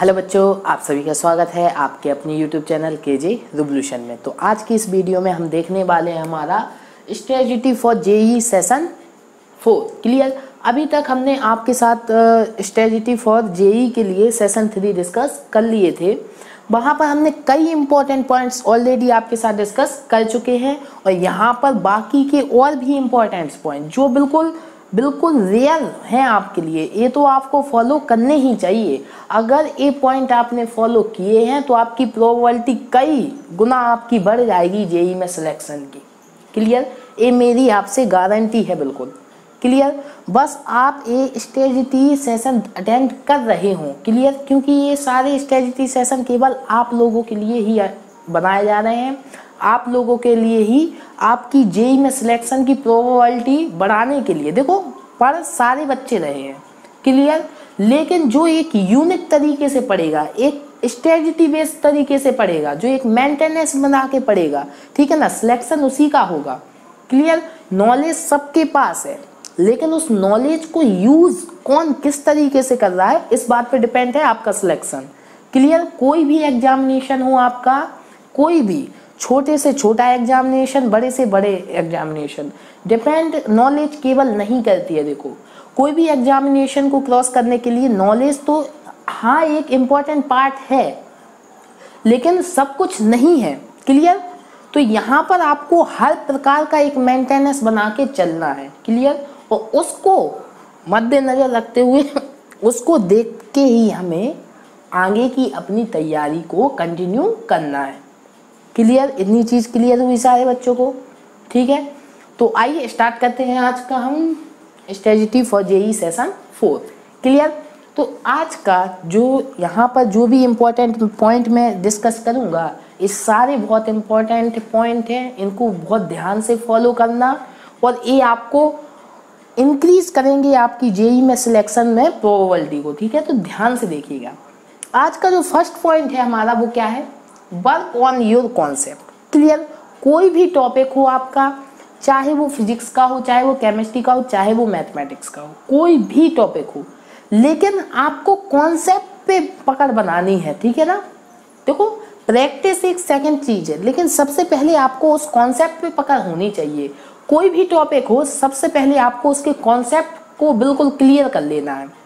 Hello बच्चों, आप सभी का स्वागत है आपके अपने YouTube चैनल केजी रिवॉल्यूशन में। तो आज की इस वीडियो में हम देखने वाले हैं हमारा strategy for JEE session 4। Clear, अभी तक हमने आपके साथ स्ट्रेटजी फॉर जेईई के लिए सेशन 3 डिस्कस कर लिए थे। वहाँ पर हमने कई इंपॉर्टेंट पॉइंट्स ऑलरेडी आपके साथ डिस्कस कर चुके हैं और यहाँ पर बाकी के और भी इम्पोर्टेंट पॉइंट जो बिल्कुल रियल हैं आपके लिए, ये तो आपको फॉलो करने ही चाहिए। अगर ये पॉइंट आपने फॉलो किए हैं तो आपकी प्रोबेबिलिटी कई गुना आपकी बढ़ जाएगी जेईई में सिलेक्शन की। क्लियर, ये मेरी आपसे गारंटी है बिल्कुल। क्लियर, बस आप ये स्ट्रेटजी सेशन अटेंड कर रहे हों। क्लियर, क्योंकि ये सारे स्ट्रेटजी सेशन केवल आप लोगों के लिए ही बनाए जा रहे हैं, आप लोगों के लिए ही आपकी जेईई में सिलेक्शन की प्रोबेबिलिटी बढ़ाने के लिए। देखो, पर सारे बच्चे रहे हैं। क्लियर, लेकिन जो एक यूनिक तरीके से पढ़ेगा, एक स्ट्रेटजी बेस्ड तरीके से पढ़ेगा, जो एक मेंटेनेंस बना के पढ़ेगा, ठीक है ना, सिलेक्शन उसी का होगा। क्लियर, नॉलेज सबके पास है, लेकिन उस नॉलेज को यूज़ कौन किस तरीके से कर रहा है, इस बात पर डिपेंड है आपका सिलेक्शन। क्लियर, कोई भी एग्जामिनेशन हो आपका, कोई भी छोटे से छोटा एग्जामिनेशन, बड़े से बड़े एग्जामिनेशन, डिपेंड नॉलेज केवल नहीं करती है। देखो, कोई भी एग्जामिनेशन को क्रॉस करने के लिए नॉलेज तो हाँ एक इम्पॉर्टेंट पार्ट है, लेकिन सब कुछ नहीं है। क्लियर, तो यहाँ पर आपको हर प्रकार का एक मेंटेनेंस बना के चलना है। क्लियर, और उसको मद्देनज़र रखते हुए उसको देख के ही हमें आगे की अपनी तैयारी को कंटिन्यू करना है। क्लियर, इतनी चीज़ क्लियर हुई सारे बच्चों को, ठीक है। तो आइए स्टार्ट करते हैं आज का हम strategy for JEE session 4। Clear, तो आज का जो यहाँ पर जो भी इम्पोर्टेंट पॉइंट मैं डिस्कस करूँगा, ये सारे बहुत इम्पोर्टेंट पॉइंट हैं, इनको बहुत ध्यान से फॉलो करना और ये आपको इंक्रीज़ करेंगे आपकी जेईई में सिलेक्शन में प्रोबेबिलिटी को, ठीक है। तो ध्यान से देखिएगा। आज का जो फर्स्ट पॉइंट है हमारा, वो क्या है, work on your concept. Clear, कोई भी टॉपिक हो आपका, चाहे वो फिजिक्स का हो, चाहे वो केमिस्ट्री का हो, चाहे वो मैथमेटिक्स का हो, कोई भी टॉपिक हो, लेकिन आपको कॉन्सेप्ट पे पकड़ बनानी है, ठीक है ना। देखो, प्रैक्टिस एक सेकंड चीज़ है, लेकिन सबसे पहले आपको उस कॉन्सेप्ट पे पकड़ होनी चाहिए। कोई भी टॉपिक हो, सबसे पहले आपको उसके कॉन्सेप्ट को बिल्कुल क्लियर कर लेना है।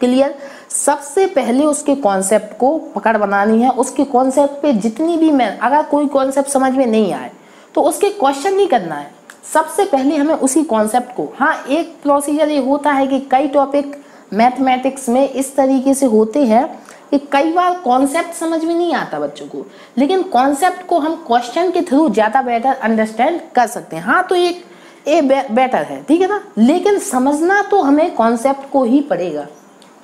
क्लियर, सबसे पहले उसके कॉन्सेप्ट को पकड़ बनानी है। उसके कॉन्सेप्ट पे जितनी भी अगर कोई कॉन्सेप्ट समझ में नहीं आए तो उसके क्वेश्चन नहीं करना है, सबसे पहले हमें उसी कॉन्सेप्ट को। हाँ, एक प्रोसीजर ये होता है कि कई टॉपिक मैथमेटिक्स में इस तरीके से होते हैं कि कई बार कॉन्सेप्ट समझ में नहीं आता बच्चों को, लेकिन कॉन्सेप्ट को हम क्वेश्चन के थ्रू ज़्यादा बेटर अंडरस्टैंड कर सकते हैं। हाँ, तो ये बेटर है, ठीक है ना, लेकिन समझना तो हमें कॉन्सेप्ट को ही पड़ेगा।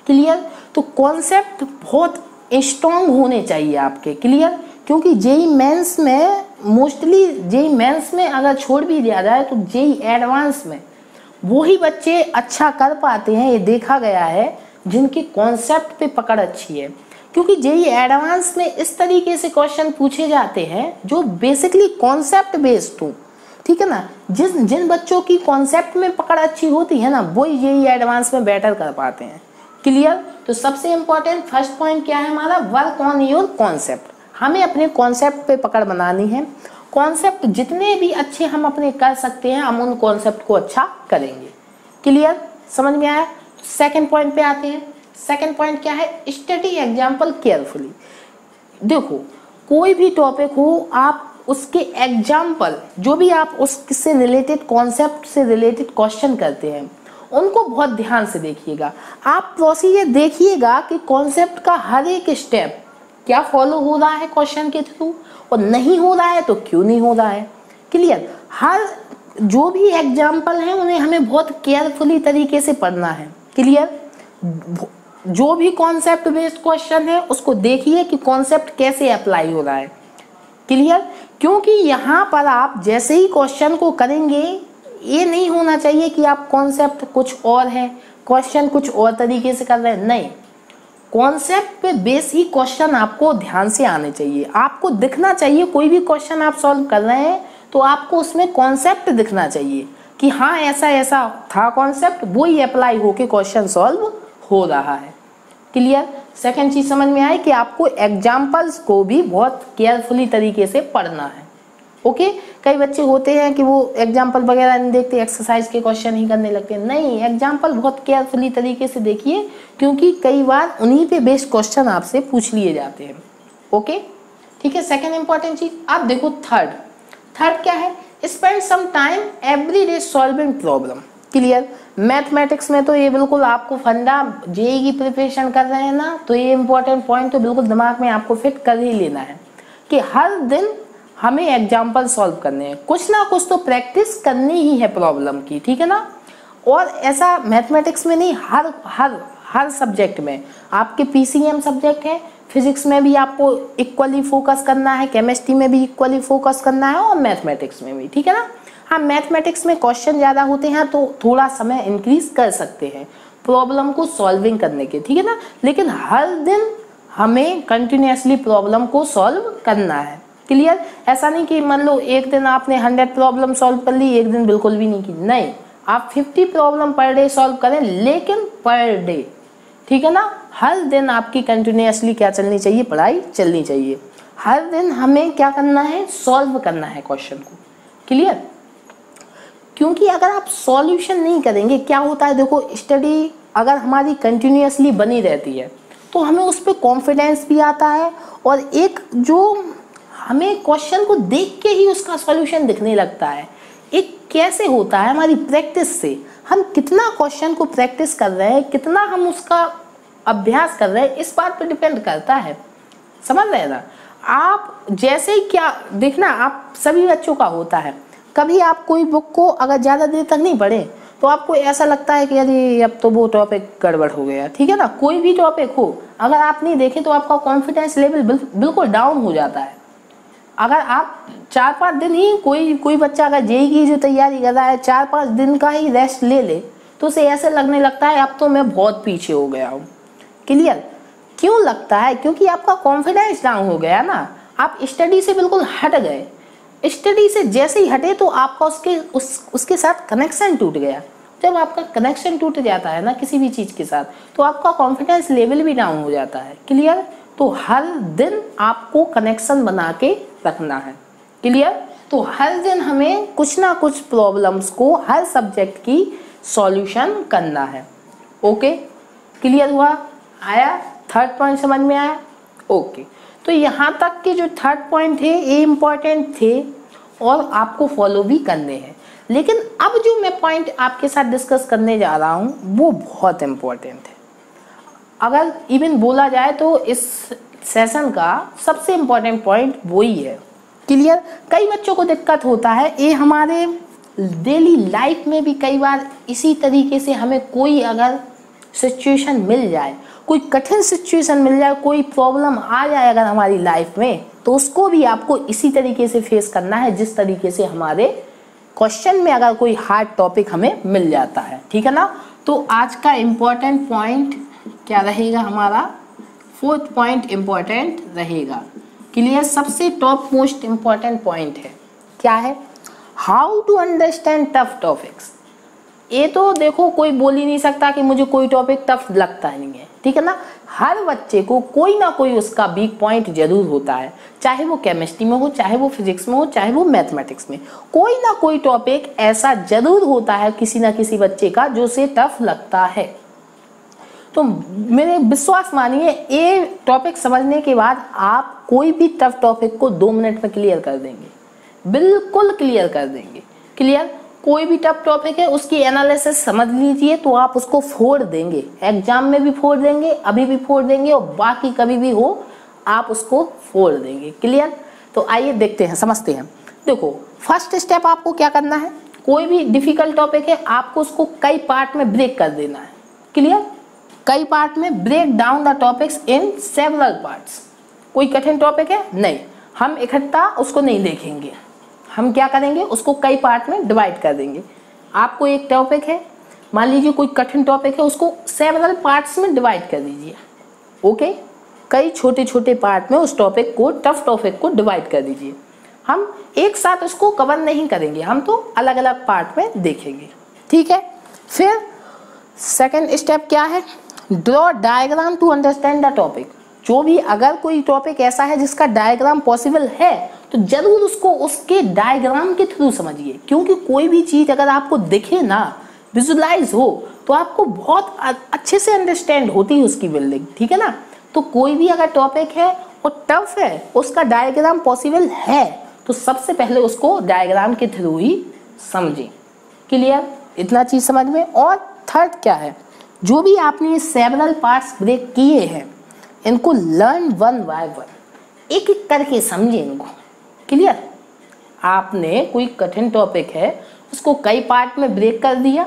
क्लियर, तो कॉन्सेप्ट बहुत स्ट्रॉन्ग होने चाहिए आपके। क्लियर, क्योंकि जेईई मेंस में मोस्टली, जेईई मेंस में अगर छोड़ भी दिया जाए तो जेईई एडवांस में वही बच्चे अच्छा कर पाते हैं, ये देखा गया है, जिनके कॉन्सेप्ट पे पकड़ अच्छी है। क्योंकि जेईई एडवांस में इस तरीके से क्वेश्चन पूछे जाते हैं जो बेसिकली कॉन्सेप्ट बेस्ड हो, ठीक है ना। जिन बच्चों की कॉन्सेप्ट में पकड़ अच्छी होती है ना, वही जेईई एडवांस में बेटर कर पाते हैं। क्लियर, तो सबसे इम्पोर्टेंट फर्स्ट पॉइंट क्या है हमारा, वर्क ऑन योर कॉन्सेप्ट। हमें अपने कॉन्सेप्ट पे पकड़ बनानी है। कॉन्सेप्ट जितने भी अच्छे हम अपने कर सकते हैं, हम उन कॉन्सेप्ट को अच्छा करेंगे। क्लियर, समझ में आया। सेकंड पॉइंट पे आते हैं। सेकंड पॉइंट क्या है, स्टडी एग्जाम्पल केयरफुली। देखो, कोई भी टॉपिक हो, आप उसके एग्जाम्पल, जो भी आप उससे रिलेटेड, कॉन्सेप्ट से रिलेटेड क्वेश्चन करते हैं, उनको बहुत ध्यान से देखिएगा। आप प्रोसीजर देखिएगा कि कॉन्सेप्ट का हर एक स्टेप क्या फॉलो हो रहा है क्वेश्चन के थ्रू, और नहीं हो रहा है तो क्यों नहीं हो रहा है। क्लियर, हर जो भी एग्जाम्पल हैं उन्हें हमें बहुत केयरफुली तरीके से पढ़ना है। क्लियर, जो भी कॉन्सेप्ट बेस्ड क्वेश्चन है उसको देखिए कि कॉन्सेप्ट कैसे अप्लाई हो रहा है। क्लियर, क्योंकि यहाँ पर आप जैसे ही क्वेश्चन को करेंगे, ये नहीं होना चाहिए कि आप कॉन्सेप्ट कुछ और है, क्वेश्चन कुछ और तरीके से कर रहे हैं। नहीं, कॉन्सेप्ट पे बेस ही क्वेश्चन आपको ध्यान से आने चाहिए। आपको दिखना चाहिए, कोई भी क्वेश्चन आप सॉल्व कर रहे हैं तो आपको उसमें कॉन्सेप्ट दिखना चाहिए कि हाँ, ऐसा ऐसा था कॉन्सेप्ट, वो ही अप्लाई होके क्वेश्चन सॉल्व हो रहा है। क्लियर, सेकेंड चीज समझ में आई कि आपको एग्जाम्पल्स को भी बहुत केयरफुली तरीके से पढ़ना है। ओके, कई बच्चे होते हैं कि वो एग्जाम्पल वगैरह नहीं देखते, एक्सरसाइज के क्वेश्चन ही करने लगते हैं। नहीं, एग्जाम्पल बहुत केयरफुली तरीके से देखिए, क्योंकि कई बार उन्हीं पे बेस्ड क्वेश्चन आपसे पूछ लिए जाते हैं। ओके, ठीक है, सेकेंड इंपॉर्टेंट चीज़। आप देखो थर्ड क्या है, spend some time every day solving problem. Clear, mathematics में तो ये बिल्कुल आपको फंडा, जेईई की प्रिपरेशन कर रहे हैं ना, तो ये इंपॉर्टेंट पॉइंट तो बिल्कुल दिमाग में आपको फिट कर ही लेना है कि हर दिन हमें एग्जाम्पल सॉल्व करने हैं, कुछ ना कुछ तो प्रैक्टिस करनी ही है प्रॉब्लम की, ठीक है ना। और ऐसा मैथमेटिक्स में नहीं, हर सब्जेक्ट में। आपके पीसीएम सब्जेक्ट है, फिजिक्स में भी आपको इक्वली फोकस करना है, केमिस्ट्री में भी इक्वली फोकस करना है, और मैथमेटिक्स में भी, ठीक है ना। हाँ, मैथमेटिक्स में क्वेश्चन ज़्यादा होते हैं तो थोड़ा समय इंक्रीज कर सकते हैं प्रॉब्लम को सॉल्विंग करने के, ठीक है ना। लेकिन हर दिन हमें कंटिन्यूसली प्रॉब्लम को सॉल्व करना है। क्लियर, ऐसा नहीं कि मान लो एक दिन आपने 100 प्रॉब्लम सॉल्व कर ली, एक दिन बिल्कुल भी नहीं की। नहीं, आप 50 प्रॉब्लम पर डे सॉल्व करें, लेकिन पर डे, ठीक है ना। हर दिन आपकी कंटिन्यूसली क्या चलनी चाहिए, पढ़ाई चलनी चाहिए। हर दिन हमें क्या करना है, सॉल्व करना है क्वेश्चन को। क्लियर, क्योंकि अगर आप सॉल्यूशन नहीं करेंगे, क्या होता है देखो, स्टडी अगर हमारी कंटिन्यूसली बनी रहती है तो हमें उस पर कॉन्फिडेंस भी आता है, और एक जो हमें क्वेश्चन को देख के ही उसका सॉल्यूशन दिखने लगता है, एक कैसे होता है हमारी प्रैक्टिस से। हम कितना क्वेश्चन को प्रैक्टिस कर रहे हैं, कितना हम उसका अभ्यास कर रहे हैं, इस बात पर डिपेंड करता है, समझ रहे हैं ना। आप जैसे ही क्या देखना, आप सभी बच्चों का होता है, कभी आप कोई बुक को अगर ज़्यादा देर तक नहीं पढ़ें तो आपको ऐसा लगता है कि अरे अब तो वो टॉपिक गड़बड़ हो गया, ठीक है ना। कोई भी टॉपिक हो, अगर आप नहीं देखें तो आपका कॉन्फिडेंस लेवल बिल्कुल डाउन हो जाता है। अगर आप 4-5 दिन ही, कोई बच्चा अगर जेईई की जो तैयारी कर रहा है 4-5 दिन का ही रेस्ट ले ले तो उसे ऐसे लगने लगता है अब तो मैं बहुत पीछे हो गया हूँ। क्लियर, क्यों लगता है, क्योंकि आपका कॉन्फिडेंस डाउन हो गया ना, आप स्टडी से बिल्कुल हट गए। स्टडी से जैसे ही हटे तो आपका उसके साथ कनेक्शन टूट गया। जब आपका कनेक्शन टूट जाता है ना किसी भी चीज़ के साथ, तो आपका कॉन्फिडेंस लेवल भी डाउन हो जाता है। क्लियर, तो हर दिन आपको कनेक्शन बना के रखना है। क्लियर, तो हर दिन हमें कुछ ना कुछ प्रॉब्लम्स को, हर सब्जेक्ट की सॉल्यूशन करना है। ओके, क्लियर हुआ, आया थर्ड पॉइंट समझ में आया। ओके, तो यहाँ तक के जो थर्ड पॉइंट थे ये इम्पॉर्टेंट थे और आपको फॉलो भी करने हैं। लेकिन अब जो मैं पॉइंट आपके साथ डिस्कस करने जा रहा हूँ वो बहुत इम्पॉर्टेंट है। अगर इवन बोला जाए तो इस सेशन का सबसे इम्पोर्टेंट पॉइंट वही है। क्लियर, कई बच्चों को दिक्कत होता है, ये हमारे डेली लाइफ में भी कई बार इसी तरीके से हमें कोई अगर सिचुएशन मिल जाए, कोई कठिन सिचुएशन मिल जाए, कोई प्रॉब्लम आ जाए अगर हमारी लाइफ में, तो उसको भी आपको इसी तरीके से फेस करना है जिस तरीके से हमारे क्वेश्चन में अगर कोई हार्ड टॉपिक हमें मिल जाता है, ठीक है ना। तो आज का इम्पोर्टेंट पॉइंट क्या रहेगा, हमारा फोर्थ पॉइंट इम्पॉर्टेंट रहेगा। क्लियर, सबसे टॉप मोस्ट इम्पॉर्टेंट पॉइंट है, क्या है, how to understand tough topics. ये तो देखो कोई बोल ही नहीं सकता कि मुझे कोई टॉपिक टफ लगता ही नहीं है, ठीक है ना। हर बच्चे को कोई ना कोई उसका वीक पॉइंट जरूर होता है, चाहे वो केमिस्ट्री में हो, चाहे वो फिजिक्स में हो, चाहे वो मैथमेटिक्स में, कोई ना कोई टॉपिक ऐसा जरूर होता है किसी ना किसी बच्चे का जो उसे टफ लगता है। तो मेरे विश्वास मानिए, ये टॉपिक समझने के बाद आप कोई भी टफ टॉपिक को 2 मिनट में क्लियर कर देंगे, बिल्कुल क्लियर कर देंगे। क्लियर, कोई भी टफ टॉपिक है उसकी एनालिसिस समझ लीजिए तो आप उसको फोड़ देंगे, एग्जाम में भी फोड़ देंगे, अभी भी फोड़ देंगे, और बाकी कभी भी हो आप उसको फोड़ देंगे। क्लियर, तो आइए देखते हैं, समझते हैं। देखो, फर्स्ट स्टेप आपको क्या करना है, कोई भी डिफिकल्ट टॉपिक है आपको उसको कई पार्ट में ब्रेक कर देना है। क्लियर, कई पार्ट में, break down the topics in several parts. कोई कठिन टॉपिक है, नहीं, हम इकट्ठा उसको नहीं देखेंगे, हम क्या करेंगे उसको कई पार्ट में डिवाइड कर देंगे। आपको एक टॉपिक है, मान लीजिए कोई कठिन टॉपिक है, उसको सेवरल पार्ट्स में डिवाइड कर दीजिए। ओके, कई छोटे छोटे पार्ट में उस टॉपिक को, टफ टॉपिक को डिवाइड कर दीजिए। हम एक साथ उसको कवर नहीं करेंगे, हम तो अलग अलग पार्ट में देखेंगे, ठीक है। फिर सेकेंड स्टेप क्या है, draw diagram to understand the topic. जो भी अगर कोई टॉपिक ऐसा है जिसका डायग्राम पॉसिबल है तो जरूर उसको उसके डायग्राम के थ्रू समझिए, क्योंकि कोई भी चीज़ अगर आपको दिखे ना, विजुलाइज हो, तो आपको बहुत अच्छे से अंडरस्टैंड होती है उसकी बिल्डिंग, ठीक है ना। तो कोई भी अगर टॉपिक है और टफ है, उसका डायग्राम पॉसिबल है, तो सबसे पहले उसको डायग्राम के थ्रू ही समझें। क्लियर, इतना चीज़ समझ में। और थर्ड क्या है, जो भी आपने ये सेवरल पार्ट्स ब्रेक किए हैं, इनको लर्न वन बाय वन, एक एक करके समझें इनको। क्लियर, आपने कोई कठिन टॉपिक है उसको कई पार्ट में ब्रेक कर दिया,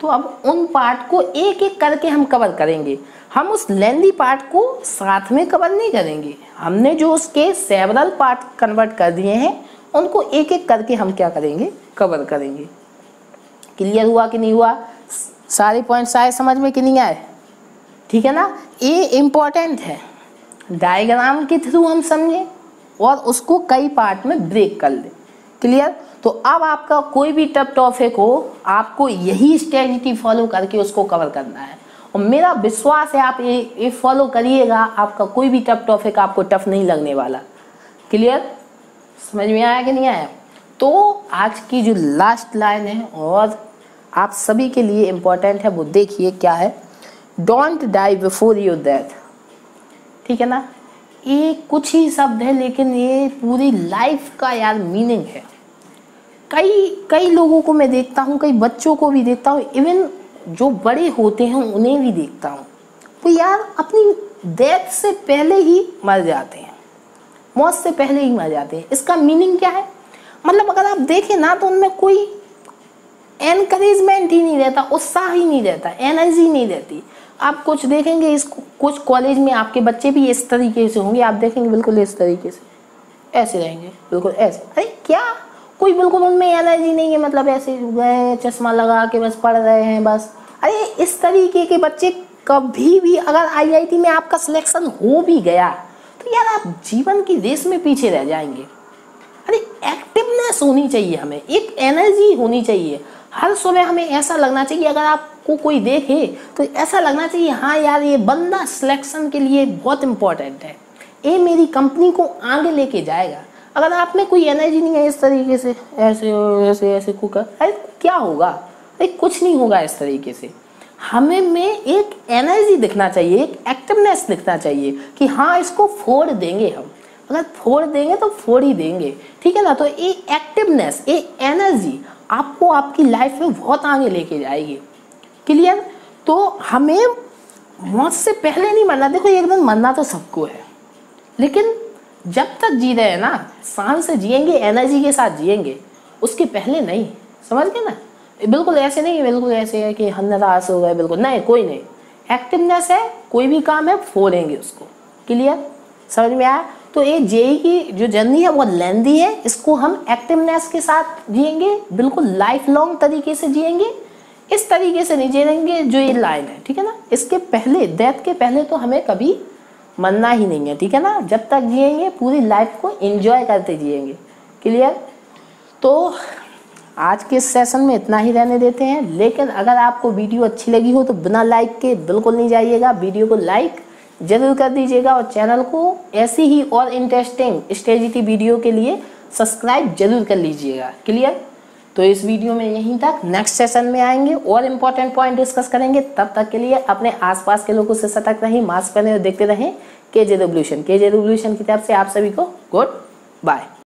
तो अब उन पार्ट को एक एक करके हम कवर करेंगे। हम उस लेंथी पार्ट को साथ में कवर नहीं करेंगे, हमने जो उसके सेवरल पार्ट कन्वर्ट कर दिए हैं उनको एक एक करके हम क्या करेंगे, कवर करेंगे। क्लियर हुआ कि नहीं हुआ? सारे पॉइंट्स आए समझ में कि नहीं आए? ठीक है ना, ये इम्पॉर्टेंट है, डायग्राम के थ्रू हम समझें और उसको कई पार्ट में ब्रेक कर लें। क्लियर, तो अब आपका कोई भी टफ टॉपिक हो, आपको यही स्ट्रेटजी फॉलो करके उसको कवर करना है, और मेरा विश्वास है आप ये फॉलो करिएगा, आपका कोई भी टफ टॉपिक आपको टफ नहीं लगने वाला। क्लियर, समझ में आया कि नहीं आया? तो आज की जो लास्ट लाइन है और आप सभी के लिए इम्पोर्टेंट है, वो देखिए क्या है, don't die before your death. ठीक है ना, ये कुछ ही शब्द है लेकिन ये पूरी लाइफ का यार मीनिंग है। कई लोगों को मैं देखता हूँ, कई बच्चों को भी देखता हूँ, इवन जो बड़े होते हैं उन्हें भी देखता हूँ, तो यार अपनी डेथ से पहले ही मर जाते हैं, मौत से पहले ही मर जाते हैं। इसका मीनिंग क्या है? मतलब अगर आप देखें ना तो उनमें कोई एनकरेजमेंट ही नहीं रहता, उत्साह ही नहीं रहता, एनर्जी नहीं रहती। आप कुछ देखेंगे इसको, कुछ कॉलेज में आपके बच्चे भी इस तरीके से होंगे, आप देखेंगे बिल्कुल इस तरीके से ऐसे रहेंगे, बिल्कुल ऐसे, अरे क्या, कोई बिल्कुल उनमें एनर्जी नहीं है, मतलब ऐसे गए चश्मा लगा के बस पढ़ रहे हैं बस। अरे इस तरीके के बच्चे कभी भी अगर आईआईटी में आपका सिलेक्शन हो भी गया तो यार आप जीवन की रेस में पीछे रह जाएंगे। अरे एक्टिवनेस होनी चाहिए हमें, एक एनर्जी होनी चाहिए, हर सुबह हमें ऐसा लगना चाहिए, अगर आपको कोई देखे तो ऐसा लगना चाहिए हाँ यार ये बंदा सिलेक्शन के लिए बहुत इम्पोर्टेंट है, ये मेरी कंपनी को आगे लेके जाएगा। अगर आप में कोई एनर्जी नहीं है, इस तरीके से ऐसे ऐसे ऐसे कुकर, अरे क्या होगा, अरे कुछ नहीं होगा। इस तरीके से हमें में एक एनर्जी दिखना चाहिए, एक एक्टिवनेस दिखना चाहिए कि हाँ इसको फोड़ देंगे हम, अगर फोड़ देंगे तो फोड़ ही देंगे, ठीक है ना। तो ये एक्टिवनेस, ये एनर्जी आपको आपकी लाइफ में बहुत आगे लेके जाएगी। क्लियर, तो हमें मौत से पहले नहीं मरना। देखो एक दिन मरना तो सबको है, लेकिन जब तक जी रहे हैं ना सांस से जिएंगे, एनर्जी के साथ जिएंगे, उसके पहले नहीं, समझ गए ना। बिल्कुल ऐसे नहीं, बिल्कुल ऐसे है कि हम निराश हो गए, बिल्कुल नहीं, कोई नहीं, एक्टिवनेस है, कोई भी काम है फोड़ेंगे उसको। क्लियर, समझ में आया? तो ये जेईई की जो जर्नी है वो लेंदी है, इसको हम एक्टिवनेस के साथ जिएंगे, बिल्कुल लाइफ लॉन्ग तरीके से जिएंगे, इस तरीके से नहीं जिएंगे जो ये लाइन है, ठीक है ना। इसके पहले, डेथ के पहले तो हमें कभी मरना ही नहीं है, ठीक है ना। जब तक जिएंगे पूरी लाइफ को एंजॉय करते जिएंगे। क्लियर, तो आज के सेशन में इतना ही रहने देते हैं, लेकिन अगर आपको वीडियो अच्छी लगी हो तो बिना लाइक के बिल्कुल नहीं जाइएगा, वीडियो को लाइक जरूर कर दीजिएगा और चैनल को ऐसी ही और इंटरेस्टिंग स्ट्रेटजी वीडियो के लिए सब्सक्राइब जरूर कर लीजिएगा। क्लियर, तो इस वीडियो में यहीं तक, नेक्स्ट सेशन में आएंगे और इम्पोर्टेंट पॉइंट डिस्कस करेंगे। तब तक के लिए अपने आसपास के लोगों से सतर्क रहें, मास्क पहने और देखते रहें केजी रिवॉल्यूशन। केजी रिवॉल्यूशन की तरफ से आप सभी को गुड बाय।